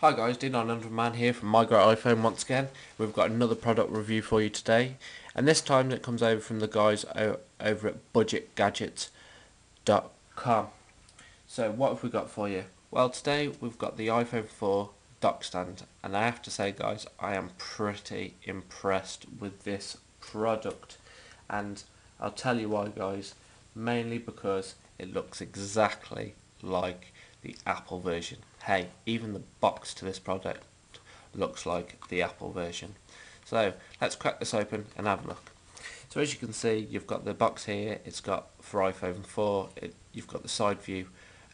Hi guys, D900Man here from MyGreatiPhone.com once again. We've got another product review for you today, and this time it comes over from the guys over at BudgetGadgets.com. So what have we got for you? Well, today we've got the iPhone 4 dock stand, and I have to say guys, I am pretty impressed with this product, and I'll tell you why guys, mainly because it looks exactly like the Apple version. Hey, even the box to this product looks like the Apple version. So let's crack this open and have a look. So as you can see, you've got the box here. It's got for iPhone 4. You've got the side view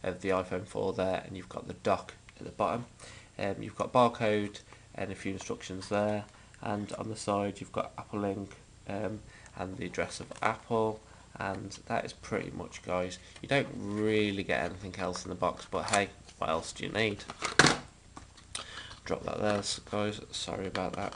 of the iPhone 4 there, and you've got the dock at the bottom. You've got barcode and a few instructions there, and on the side you've got Apple link and the address of Apple. And that is pretty much guys, you don't really get anything else in the box, but hey, what else do you need? Drop that there guys, sorry about that.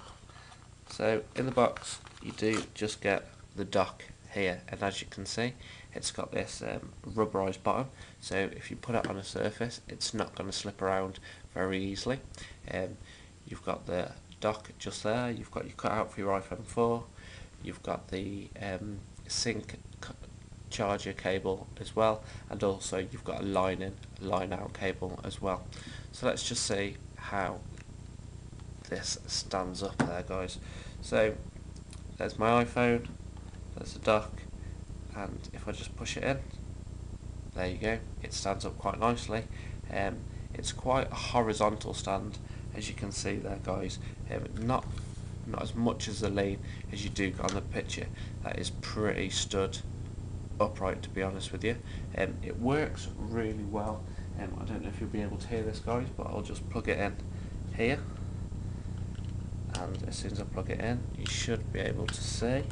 So in the box you do just get the dock here, and as you can see it's got this rubberized bottom, so if you put it on a surface it's not going to slip around very easily. You've got the dock just there, you've got your cutout for your iPhone 4, you've got the sync charger cable as well, and also you've got a line out cable as well. So let's just see how this stands up there guys. So there's my iPhone, there's the dock, and if I just push it in, there you go, it stands up quite nicely. It's quite a horizontal stand, as you can see there guys, not as much as the lean as you do on the picture. That is pretty stood upright, to be honest with you. It works really well. I don't know if you'll be able to hear this guys, but I'll just plug it in here, and as soon as I plug it in you should be able to see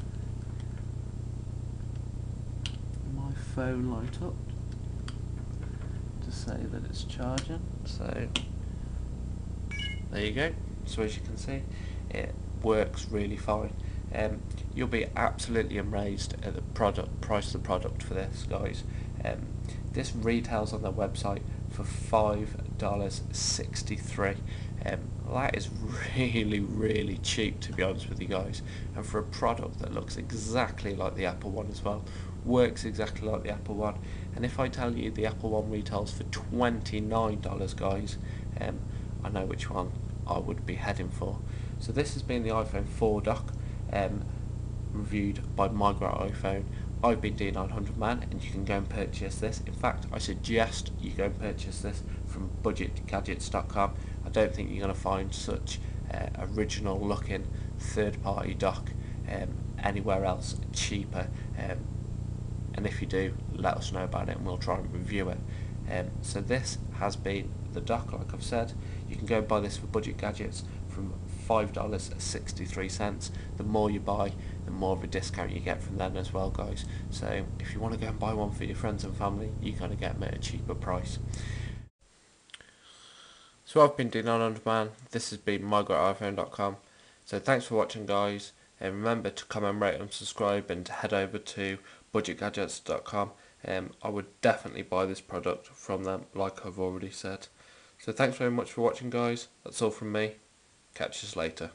my phone light up to say that it's charging. So there you go. So as you can see, it works really fine. You'll be absolutely amazed at the product price of the product for this guys. This retails on their website for $5.63. That is really cheap, to be honest with you guys, and for a product that looks exactly like the Apple one as well, works exactly like the Apple one. And if I tell you the Apple one retails for $29 guys, I know which one I would be heading for. So this has been the iPhone 4 dock, reviewed by MyGreatiPhone. I've been D900Man, and you can go and purchase this. In fact, I suggest you go and purchase this from BudgetGadgets.com. I don't think you're going to find such original looking third party dock anywhere else cheaper, and if you do, let us know about it and we'll try and review it. So this has been the dock, like I've said. You can go and buy this for Budget Gadgets from $5.63. The more you buy, the more of a discount you get from them as well guys. So if you want to go and buy one for your friends and family, you're going to get them at a cheaper price. So I've been D900Man, this has been MyGreatiPhone.com. So thanks for watching guys, and remember to comment, rate and subscribe, and head over to BudgetGadgets.com. I would definitely buy this product from them, like I've already said. So thanks very much for watching guys, that's all from me, catch us later.